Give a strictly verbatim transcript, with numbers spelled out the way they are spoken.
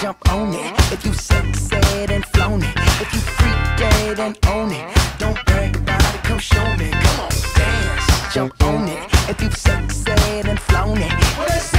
Jump on it if you've sexed and flown it.